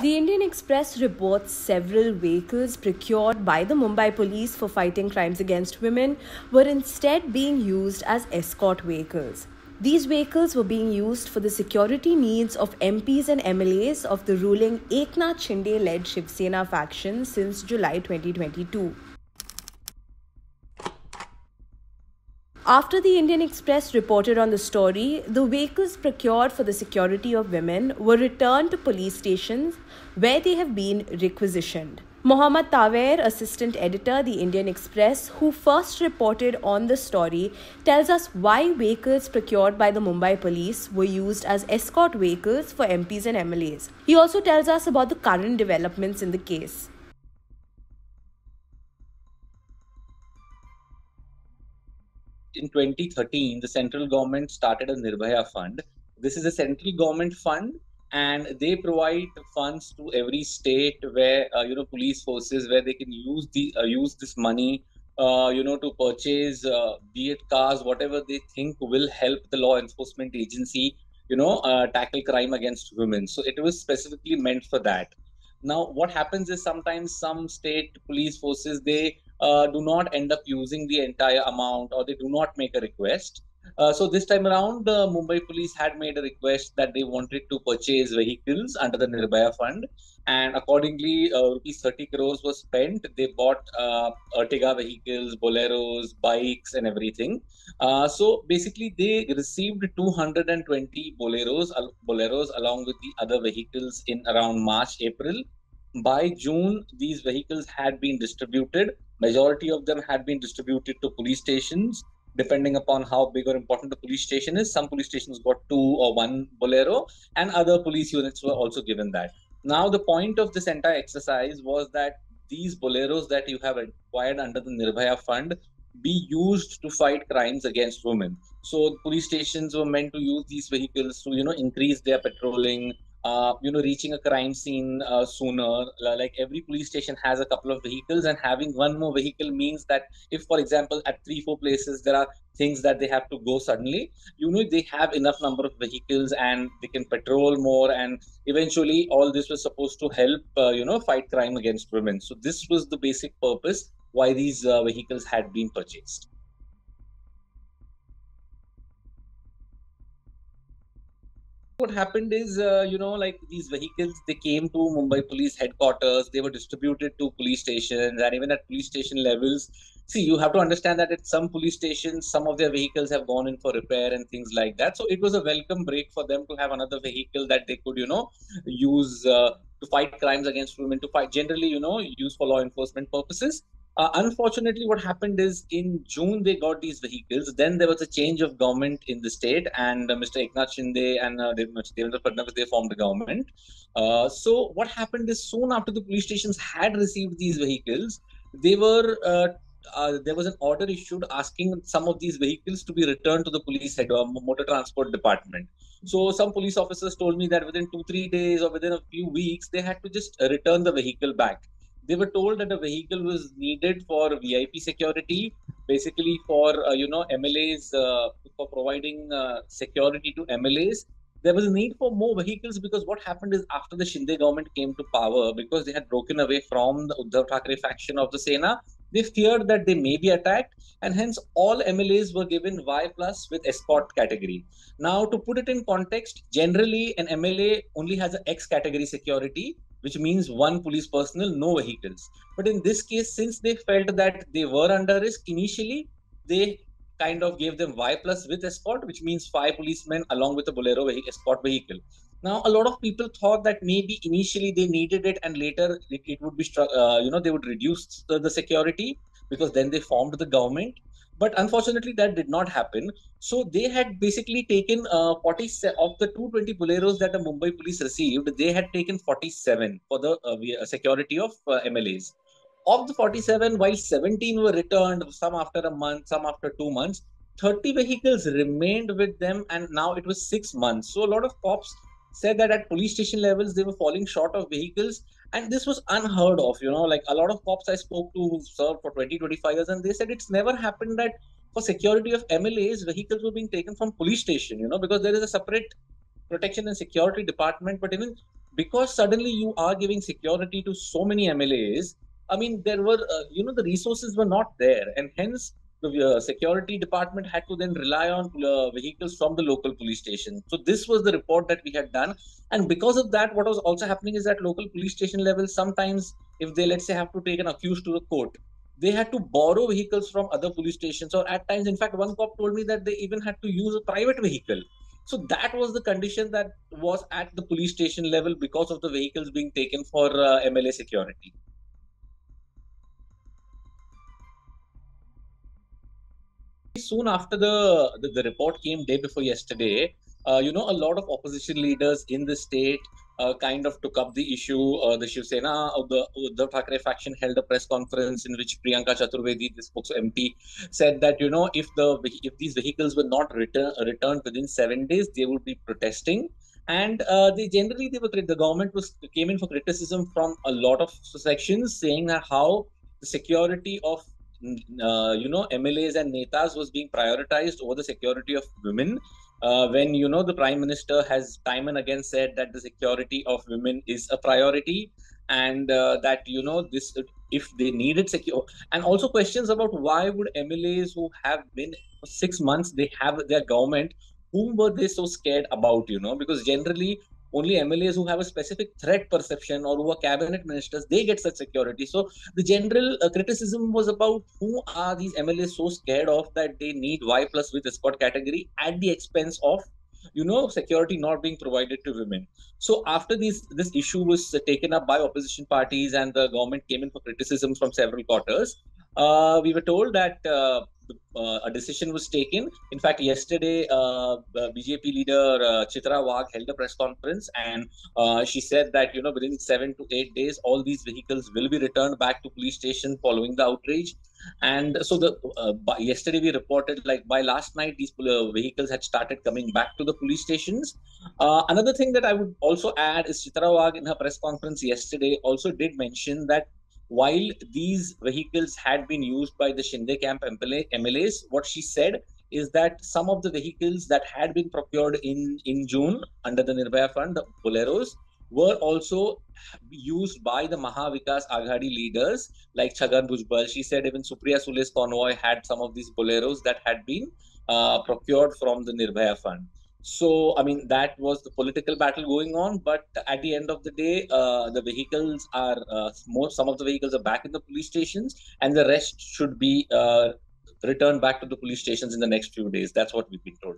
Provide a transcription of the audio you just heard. The Indian Express reports several vehicles procured by the Mumbai police for fighting crimes against women were instead being used as escort vehicles. These vehicles were being used for the security needs of MPs and MLAs of the ruling Eknath Shinde-led Shiv Sena faction since July 2022. After the Indian Express reported on the story, the vehicles procured for the security of women were returned to police stations where they have been requisitioned. Mohamed Thaver, assistant editor, The Indian Express, who first reported on the story, tells us why vehicles procured by the Mumbai police were used as escort vehicles for MPs and MLAs. He also tells us about the current developments in the case. In 2013, the central government started a Nirbhaya Fund. This is a central government fund, and they provide funds to every state where police forces, where they can use this money to purchase be it cars, whatever they think will help the law enforcement agency tackle crime against women. So it was specifically meant for that. Now what happens is sometimes some state police forces, they do not end up using the entire amount, or they do not make a request. So this time around, the Mumbai police had made a request that they wanted to purchase vehicles under the Nirbhaya Fund, and accordingly rupees 30 crores was spent. They bought Ertiga vehicles, Boleros, bikes and everything. So basically they received 220 Boleros along with the other vehicles in around March, April. By June, these vehicles had been distributed. Majority of them had been distributed to police stations. Depending upon how big or important the police station is, some police stations got 2 or 1 Bolero, and other police units were also given that. Now, the point of this entire exercise was that these Boleros that you have acquired under the Nirbhaya Fund be used to fight crimes against women. So police stations were meant to use these vehicles to, increase their patrolling, reaching a crime scene sooner. Like every police station has a couple of vehicles, and having one more vehicle means that if, for example, at 3-4 places there are things that they have to go suddenly, they have enough number of vehicles and they can patrol more, and eventually all this was supposed to help fight crime against women. So this was the basic purpose why these vehicles had been purchased. What happened is, these vehicles, they came to Mumbai police headquarters, they were distributed to police stations, and even at police station levels. See, you have to understand that at some police stations, some of their vehicles have gone in for repair and things like that. So it was a welcome break for them to have another vehicle that they could, use to fight crimes against women, to fight generally, use for law enforcement purposes. Unfortunately, what happened is in June, they got these vehicles. Then there was a change of government in the state, and Mr. Eknath Shinde and Devendra Fadnavis, they formed a government. So what happened is soon after the police stations had received these vehicles, they were there was an order issued asking some of these vehicles to be returned to the police head or motor transport department. So some police officers told me that within 2-3 days or within a few weeks, they had to just return the vehicle back. They were told that a vehicle was needed for VIP security, basically for, MLAs, for providing security to MLAs. There was a need for more vehicles because what happened is after the Shinde government came to power, because they had broken away from the Uddhav Thakre faction of the Sena, they feared that they may be attacked, and hence all MLAs were given Y plus with escort category. Now, to put it in context, generally an MLA only has an X category security, which means 1 police personnel, no vehicles. But in this case, since they felt that they were under risk, initially they kind of gave them Y plus with escort, which means 5 policemen along with a Bolero escort vehicle. Now, a lot of people thought that maybe initially they needed it and later it would be, they would reduce the security because then they formed the government. But unfortunately, that did not happen. So they had basically taken 47 of the 220 Boleros that the Mumbai police received. They had taken 47 for the security of MLAs. Of the 47, while 17 were returned, some after a month, some after 2 months, 30 vehicles remained with them, and now it was 6 months. So a lot of cops said that at police station levels, they were falling short of vehicles. And this was unheard of, like a lot of cops I spoke to who served for 20-25 years, and they said it's never happened that for security of MLAs, vehicles were being taken from police station, because there is a separate protection and security department. But even because suddenly you are giving security to so many MLAs, I mean, there were, the resources were not there. And hence, the security department had to then rely on vehicles from the local police station. So this was the report that we had done. And because of that, what was also happening is that local police station level, sometimes if they, let's say, have to take an accused to the court, they had to borrow vehicles from other police stations. Or at times, in fact, one cop told me that they even had to use a private vehicle. So that was the condition that was at the police station level because of the vehicles being taken for MLA security. Soon after the report came, day before yesterday, a lot of opposition leaders in the state kind of took up the issue. The Shiv Sena of the Uddhav Thakre faction held a press conference in which Priyanka Chaturvedi, the spokes MP, said that, if these vehicles were not returned within 7 days, they would be protesting. And the government came in for criticism from a lot of sections, saying how the security of MLAs and netas was being prioritized over the security of women, when the Prime Minister has time and again said that the security of women is a priority, and that this, if they needed secure, and also questions about why would MLAs who have been for 6 months, they have their government, whom were they so scared about, because generally only MLAs who have a specific threat perception or who are cabinet ministers, they get such security. So the general criticism was about who are these MLAs so scared of that they need Y+ with escort category at the expense of, security not being provided to women. So after this issue was taken up by opposition parties and the government came in for criticism from several quarters, we were told that a decision was taken. In fact, yesterday, BJP leader Chitra Waag held a press conference, and she said that, within 7 to 8 days, all these vehicles will be returned back to police station following the outrage. And so yesterday we reported, like, by last night, these vehicles had started coming back to the police stations. Another thing that I would also add is Chitra Waag in her press conference yesterday also did mention that while these vehicles had been used by the Shinde camp MLAs, what she said is that some of the vehicles that had been procured in June under the Nirbhaya Fund, the Boleros, were also used by the Mahavikas Aghadi leaders like Chagan Bhujbal. She said even Supriya Sule's convoy had some of these Boleros that had been procured from the Nirbhaya Fund. So, I mean, that was the political battle going on. But at the end of the day, the vehicles are, some of the vehicles are back in the police stations, and the rest should be returned back to the police stations in the next few days. That's what we've been told.